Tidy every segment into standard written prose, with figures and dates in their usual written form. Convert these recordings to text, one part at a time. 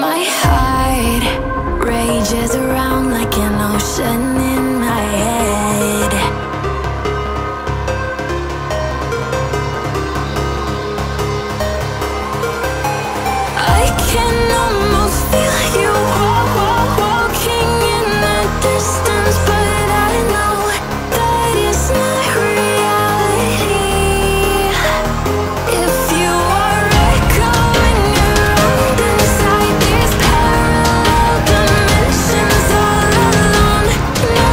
My heart rages around like an ocean in my head. I can almost feel you walking in the distance, but I know that it's not reality. If you are echoing around inside these parallel dimensions all alone.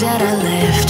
that I left.